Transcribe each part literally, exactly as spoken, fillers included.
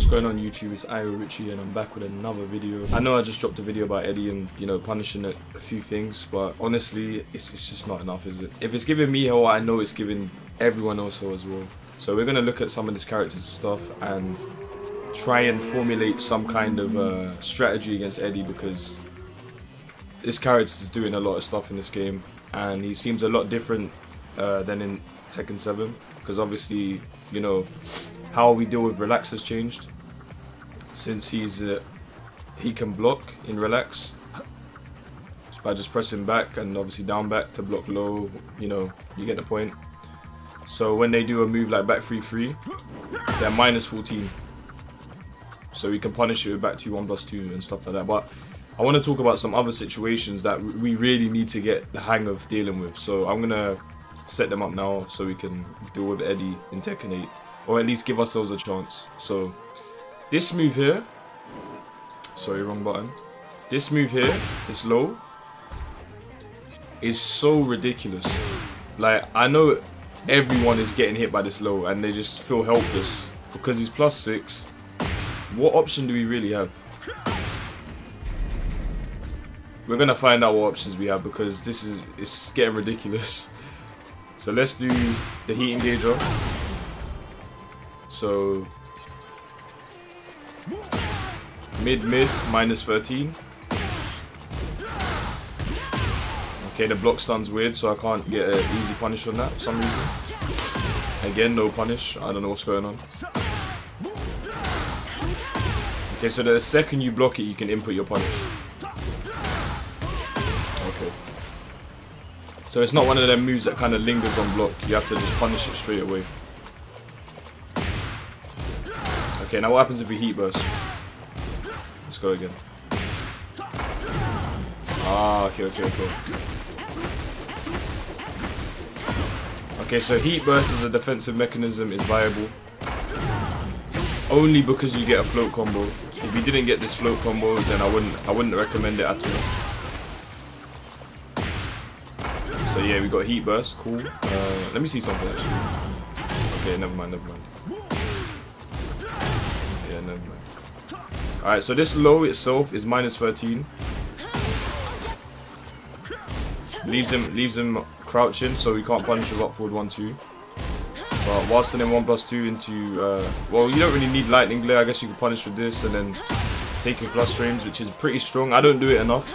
What's going on YouTube, it's Ayo Richie and I'm back with another video. I know I just dropped a video about Eddy and, you know, punishing a few things, but honestly, it's, it's just not enough, is it? If it's giving me hell, I know it's giving everyone else hell as well. So we're going to look at some of this character's stuff and try and formulate some kind of uh, strategy against Eddy, because this character's doing a lot of stuff in this game and he seems a lot different uh, than in Tekken seven, because obviously, you know, how we deal with Relax has changed since he's uh, he can block in Relax by just pressing back and obviously down back to block low, you know, you get the point. So when they do a move like back three three, they're minus fourteen, so we can punish it with back two one plus two and stuff like that. But I want to talk about some other situations that we really need to get the hang of dealing with, so I'm gonna set them up now so we can deal with Eddy in Tekken eight, or at least give ourselves a chance. So this move here, sorry, wrong button, this move here, this low, is so ridiculous. Like, I know everyone is getting hit by this low and they just feel helpless because he's plus six. What option do we really have? We're gonna find out what options we have, because this is, it's getting ridiculous. So let's do the heat engager. So mid mid minus thirteen. Okay, the block stun's weird, so I can't get an easy punish on that for some reason. Again, no punish. I don't know what's going on. Okay, so the second you block it, you can input your punish. So it's not one of them moves that kind of lingers on block. You have to just punish it straight away. Okay, now what happens if we heat burst? Let's go again. Ah, okay, okay, okay. Okay, so heat burst as a defensive mechanism is viable only because you get a float combo. If you didn't get this float combo, then I wouldn't, I wouldn't recommend it at all. So yeah, we got heat burst, cool. Uh, let me see something actually. Okay, never mind, never mind. Yeah, never mind. Alright, so this low itself is minus thirteen. Leaves him leaves him crouching, so we can't punish him up forward one two. But whilst sending one plus two into... Uh, well, you don't really need lightning glare. I guess you can punish with this and then taking plus frames, which is pretty strong. I don't do it enough,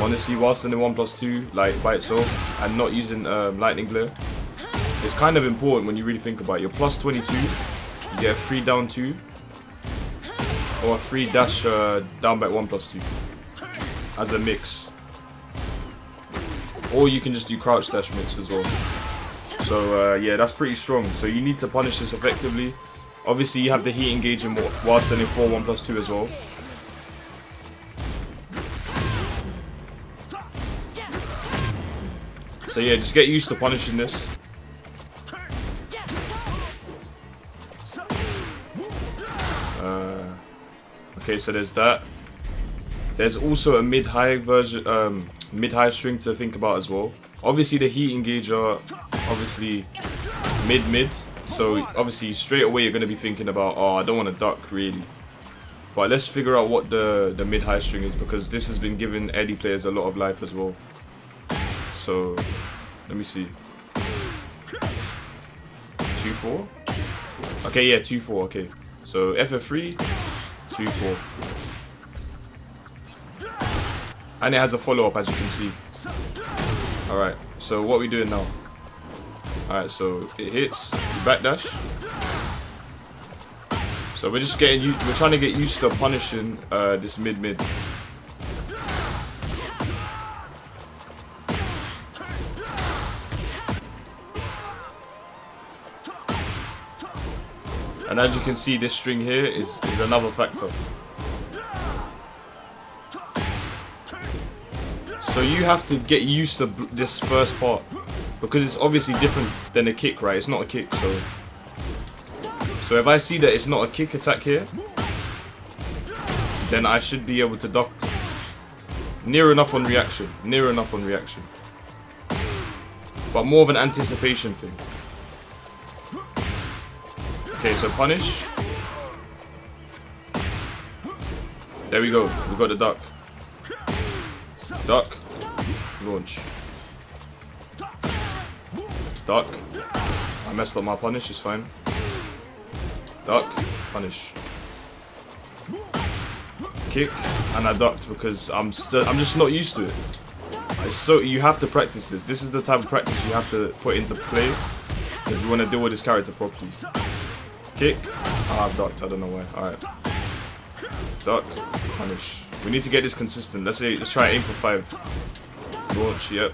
honestly, whilst in the one plus two, like, by itself, and not using um, lightning glare. It's kind of important when you really think about it. You're plus twenty-two, you get a free down two, or a free dash uh, down back one plus two, as a mix. Or you can just do crouch dash mix as well. So, uh, yeah, that's pretty strong. So you need to punish this effectively. Obviously, you have the heat engaging whilst in four one plus two as well. So yeah, just get used to punishing this. Uh, okay, so there's that. There's also a mid-high version, um, mid-high string to think about as well. Obviously, the heat engager, obviously mid-mid. So obviously, straight away you're gonna be thinking about, oh, I don't want to duck really. But let's figure out what the the mid-high string is, because this has been giving Eddy players a lot of life as well. So let me see. two four? Okay, yeah, two four, okay. So F F three, two four. And it has a follow-up, as you can see. Alright, so what are we doing now? Alright, so it hits, backdash. So we're just getting we're trying to get used to punishing uh, this mid-mid. And as you can see, this string here is, is another factor. So you have to get used to this first part, because it's obviously different than a kick, right? It's not a kick, so... So if I see that it's not a kick attack here, then I should be able to duck near enough on reaction. Near enough on reaction. But more of an anticipation thing. Okay, so punish, There we go. We got the duck. Duck. Launch. Duck. I messed up my punish. It's fine. Duck. Punish. Kick. And I ducked because I'm still. I'm just not used to it. It's so you have to practice this. This is the type of practice you have to put into play if you want to deal with this character properly. Kick. Ah, I've ducked. I don't know why. All right. Duck. Punish. We need to get this consistent. Let's say let's try aim for five. Launch, yep.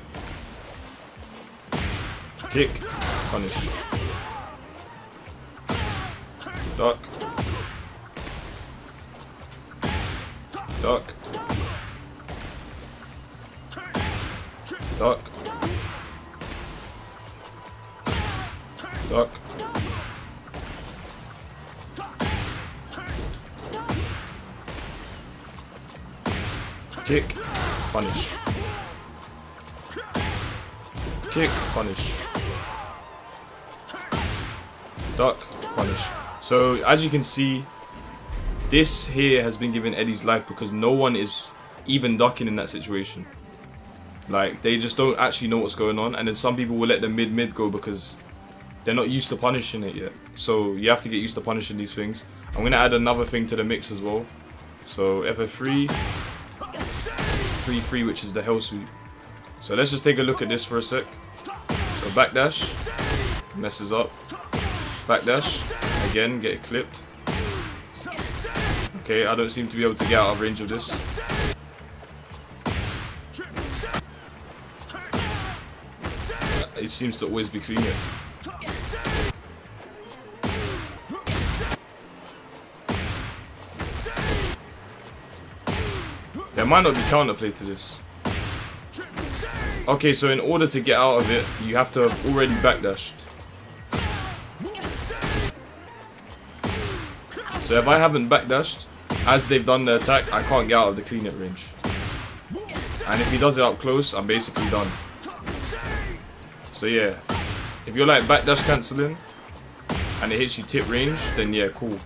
Kick. Punish. Duck. Duck. Duck. Duck. Kick, punish. Kick, punish. Duck, punish. So, as you can see, this here has been given Eddy's life because no one is even ducking in that situation. Like, they just don't actually know what's going on. And then some people will let the mid-mid go because they're not used to punishing it yet. So, you have to get used to punishing these things. I'm going to add another thing to the mix as well. So, F F three... three three, which is the hell sweep. So let's just take a look at this for a sec. So backdash, messes up. Backdash, again, get it clipped. Okay, I don't seem to be able to get out of range of this. It seems to always be clean here. There might not be counterplay to this. Okay, so in order to get out of it, you have to have already backdashed. So if I haven't backdashed, as they've done the attack, I can't get out of the clean-up range. And if he does it up close, I'm basically done. So yeah, if you're like backdash cancelling, and it hits you tip range, then yeah, cool.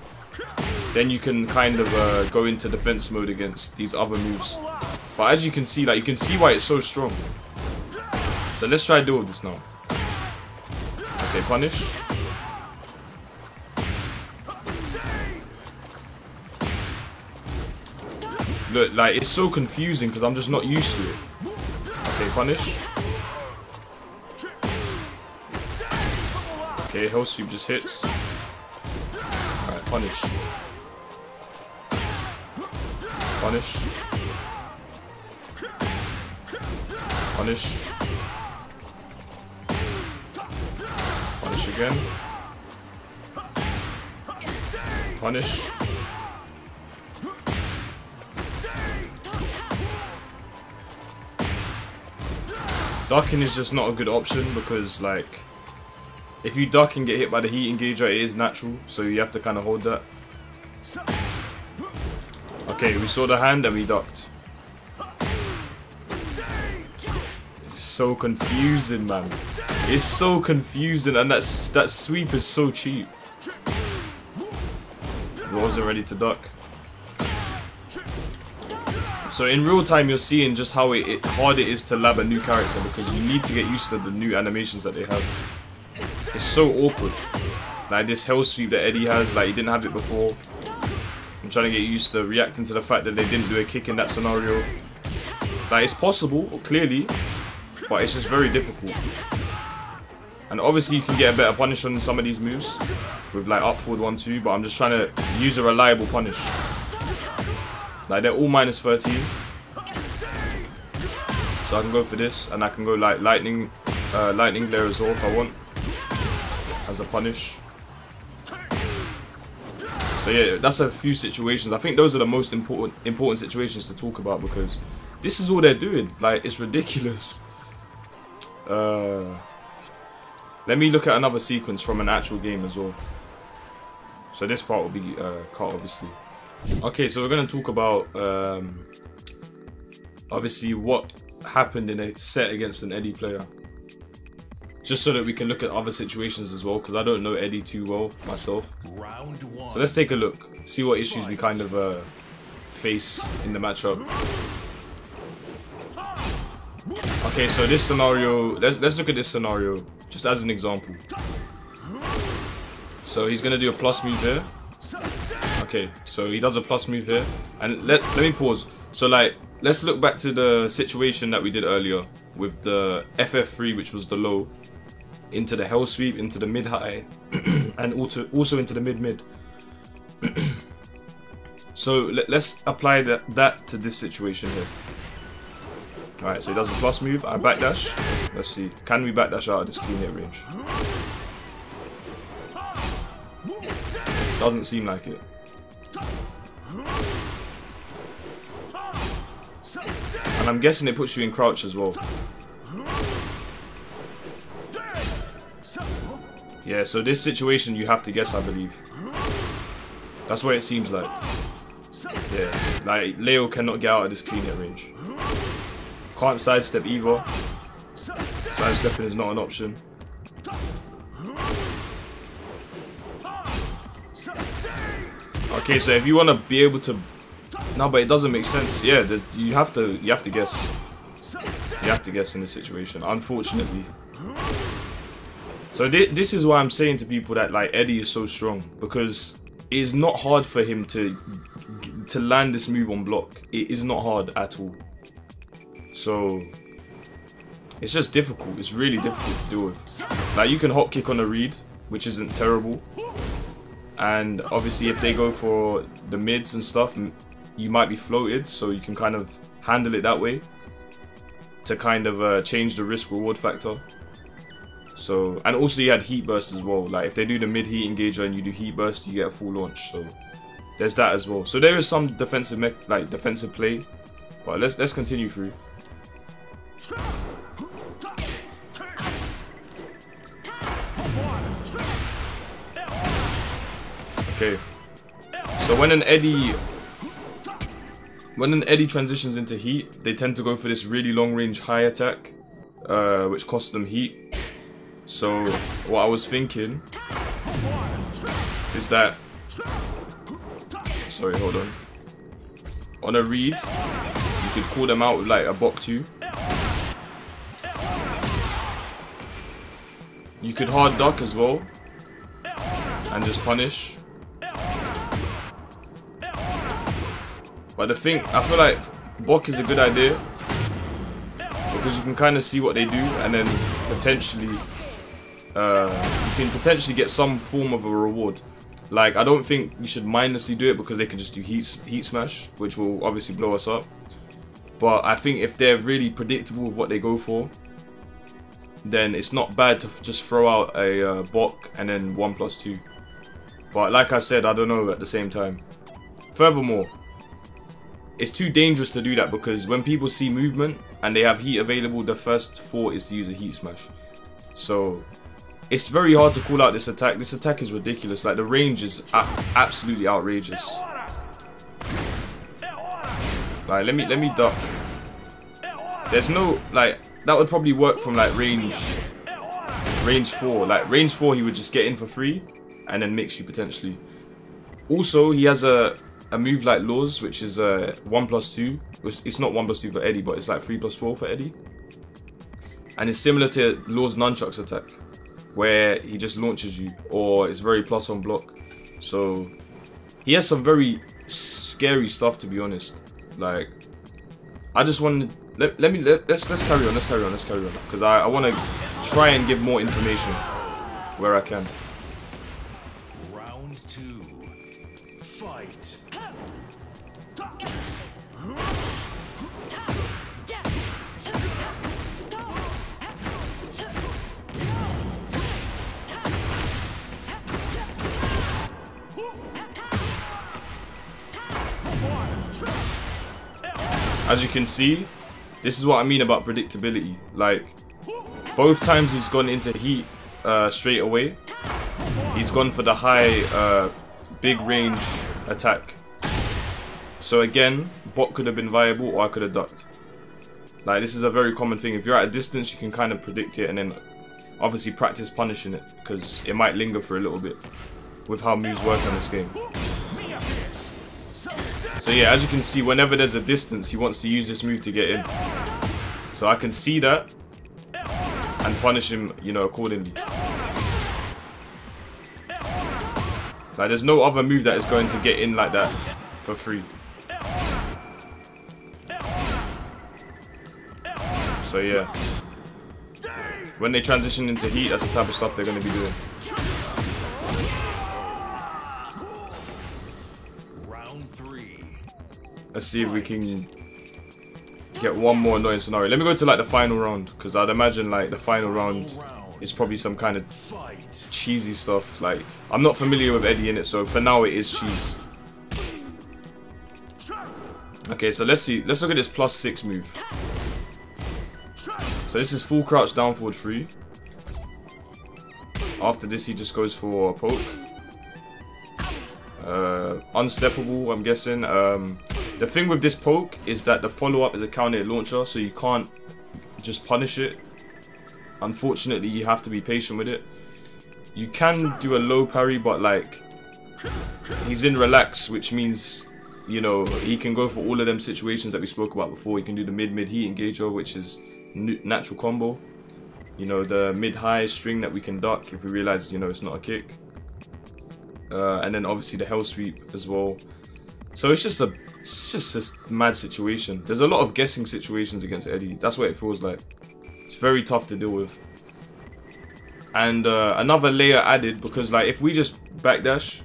Then you can kind of uh, go into defense mode against these other moves. But as you can see, like you can see why it's so strong. So let's try to deal with this now. Okay, punish. Look, like it's so confusing because I'm just not used to it. Okay, punish. Okay, hell sweep just hits. Alright, punish. Punish. Punish. Punish again. Punish. Ducking is just not a good option because, like, if you duck and get hit by the heat engager, it is natural, so you have to kind of hold that. Okay, we saw the hand and we ducked. It's so confusing, man. It's so confusing, and that's, that sweep is so cheap. I wasn't ready to duck. So in real time, you're seeing just how it, it, hard it is to lab a new character because you need to get used to the new animations that they have. It's so awkward. Like this hell sweep that Eddy has, like he didn't have it before. I'm trying to get used to reacting to the fact that they didn't do a kick in that scenario. Like, it's possible, clearly, but it's just very difficult. And obviously you can get a better punish on some of these moves with like up forward one two, but I'm just trying to use a reliable punish. Like, they're all minus thirteen. So I can go for this, and I can go like lightning, uh, lightning glare as well if I want, as a punish. So yeah, that's a few situations. I think those are the most important important situations to talk about because this is all they're doing. Like, it's ridiculous. Uh, let me look at another sequence from an actual game as well. So this part will be uh, cut, obviously. Okay, so we're going to talk about um, obviously what happened in a set against an Eddy player. Just so that we can look at other situations as well, because I don't know Eddy too well myself. So let's take a look, see what issues we kind of uh, face in the matchup. Okay, so this scenario, let's let's look at this scenario just as an example. So he's gonna do a plus move here. Okay, so he does a plus move here, and let let me pause. So like, let's look back to the situation that we did earlier with the F F three, which was the low, into the hell sweep, into the mid high, and also also into the mid mid. So let, let's apply that that to this situation here. All right, so he does a plus move. I backdash. Let's see, can we backdash out of this clean hit range? Doesn't seem like it. And I'm guessing it puts you in crouch as well. Yeah, so this situation you have to guess, I believe. That's what it seems like. Yeah, like Leo cannot get out of this clean hit range. Can't sidestep either. Sidestepping is not an option. Okay, so if you want to be able to, no, but it doesn't make sense. Yeah, there's, you have to, you have to guess. You have to guess in this situation, unfortunately. So th this is why I'm saying to people that like Eddy is so strong, because it is not hard for him to to land this move on block. It is not hard at all. So it's just difficult. It's really difficult to deal with. Like you can hop kick on a read, which isn't terrible. And obviously if they go for the mids and stuff, you might be floated, so you can kind of handle it that way to kind of uh, change the risk reward factor. So, and also you had heat burst as well. Like if they do the mid heat engager and you do heat burst, you get a full launch. So there's that as well. So there is some defensive me like defensive play. But let's let's continue through. Okay. So when an Eddy when an Eddy transitions into heat, they tend to go for this really long range high attack, uh, which costs them heat. So what I was thinking is that, sorry, hold on, on a read you could call them out with like a bok two. You could hard duck as well and just punish. But the thing, I feel like bok is a good idea because you can kind of see what they do, and then potentially Uh, you can potentially get some form of a reward. Like I don't think you should mindlessly do it because they can just do heat heat smash, which will obviously blow us up. But I think if they're really predictable with what they go for, then it's not bad to just throw out a uh, bok and then one plus two. But like I said, I don't know at the same time. Furthermore, it's too dangerous to do that because when people see movement and they have heat available, the first thought is to use a heat smash. So it's very hard to call out this attack. This attack is ridiculous. Like the range is absolutely outrageous. Like let me let me duck. There's no like that would probably work from like range range four. Like range four, he would just get in for free and then mix you potentially. Also, he has a a move like Laws, which is a one plus two. It's not one plus two for Eddy, but it's like three plus four for Eddy, and it's similar to Law's nunchucks attack, where he just launches you, or it's very plus on block. So he has some very scary stuff, to be honest. Like I just wanted to, let, let me let, let's let's carry on, let's carry on, let's carry on, because I, I want to try and give more information where I can. Round two, fight. As you can see, this is what I mean about predictability. Like, both times he's gone into heat uh, straight away, he's gone for the high, uh, big range attack. So again, bot could have been viable, or I could have ducked. Like, this is a very common thing. If you're at a distance, you can kind of predict it, and then obviously practice punishing it, because it might linger for a little bit with how moves work on this game. So yeah, as you can see, whenever there's a distance, he wants to use this move to get in. So I can see that and punish him, you know, accordingly. Like, there's no other move that is going to get in like that for free. So yeah, when they transition into heat, that's the type of stuff they're going to be doing. Let's see if we can get one more annoying scenario. Let me go to like the final round, because I'd imagine like the final round is probably some kind of cheesy stuff. Like, I'm not familiar with Eddy in it, so for now it is cheese. Okay, so let's see. Let's look at this plus six move. So this is full crouch down forward three. After this, he just goes for a poke. Uh, unsteppable, I'm guessing. Um, the thing with this poke is that the follow-up is a counter launcher, so you can't just punish it. Unfortunately, you have to be patient with it. You can do a low parry, but like, he's in relax, which means, you know, he can go for all of them situations that we spoke about before. He can do the mid-mid heat engager, which is natural combo. You know, the mid-high string that we can duck if we realize, you know, it's not a kick. Uh, and then obviously the hell sweep as well. So it's just a, it's just a mad situation. There's a lot of guessing situations against Eddy. That's what it feels like. It's very tough to deal with. And uh, another layer added, because like if we just backdash,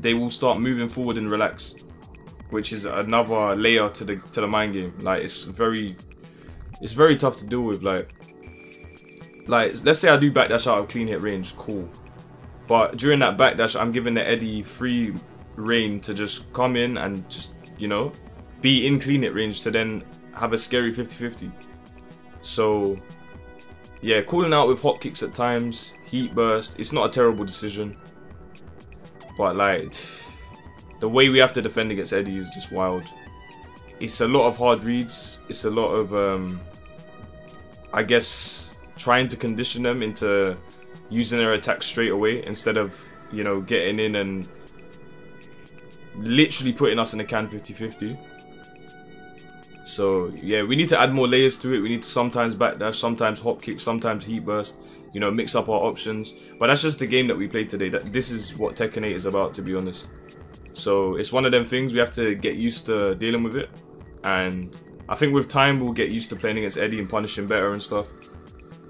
they will start moving forward and relax, which is another layer to the to the mind game. Like, it's very, it's very tough to deal with. Like, like let's say I do backdash out of clean hit range, cool. But during that backdash, I'm giving the Eddy free reign to just come in and just, you know, be in clean hit range to then have a scary fifty fifty. So, yeah, calling out with hop kicks at times, heat burst, it's not a terrible decision. But, like, the way we have to defend against Eddy is just wild. It's a lot of hard reads. It's a lot of, um, I guess, trying to condition them into using their attack straight away instead of, you know, getting in and literally putting us in a can fifty fifty. So yeah, we need to add more layers to it. We need to sometimes backdash, sometimes hop kick, sometimes heat burst, you know, mix up our options. But that's just the game that we played today. That this is what Tekken eight is about, to be honest. So it's one of them things, we have to get used to dealing with it. And I think with time we'll get used to playing against Eddy and punishing better and stuff.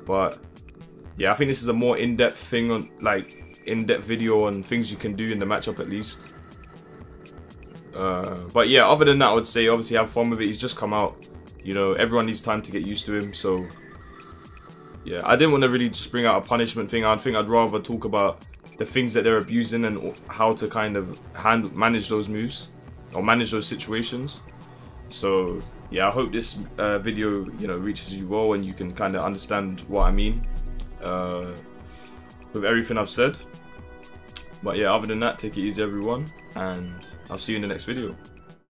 But yeah, I think this is a more in-depth thing on like in-depth video on things you can do in the matchup at least. Uh, but yeah, other than that, I would say obviously have fun with it. He's just come out, you know, everyone needs time to get used to him. So yeah, I didn't want to really just bring out a punishment thing. I think I'd rather talk about the things that they're abusing and how to kind of handle, manage those moves or manage those situations. So yeah, I hope this uh, video, you know, reaches you well and you can kind of understand what I mean uh, with everything I've said. But yeah, other than that, take it easy everyone, and I'll see you in the next video.